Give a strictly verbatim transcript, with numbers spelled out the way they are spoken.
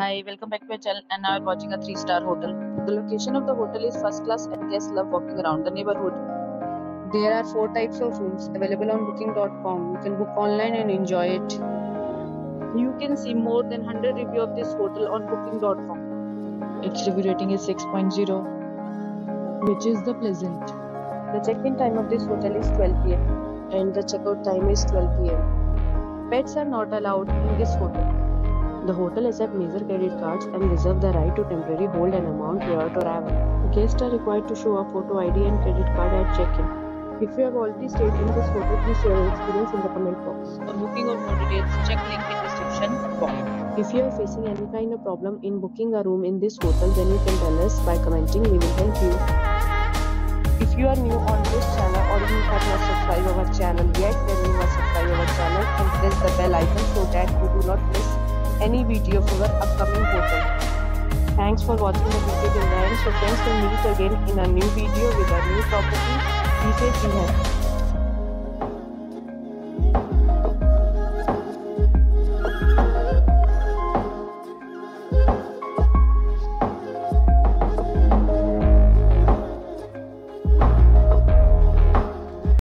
Hi, welcome back to my channel, and now we're watching a three star hotel. The location of the hotel is first class and guests love walking around the neighborhood. There are four types of rooms available on booking dot com. You can book online and enjoy it. You can see more than one hundred reviews of this hotel on booking dot com. Its review rating is six point zero, which is the pleasant. The check-in time of this hotel is twelve p m and the checkout time is twelve p m Pets are not allowed in this hotel. The hotel accepts major credit cards and reserves the right to temporarily hold an amount prior to arrival. Guests are required to show a photo I D and credit card at check-in. If you have already stayed in this hotel, please share your experience in the comment box. For booking or more details, check link in the description box. If you are facing any kind of problem in booking a room in this hotel, then you can tell us by commenting. We will help you. If you are new on this channel or you have not subscribed our channel yet, then you must subscribe our channel and press the bell icon so that you do not miss any video for our upcoming hotel. Thanks for watching the video till the end. So friends, will meet again in a new video with a new property. Be safe and happy.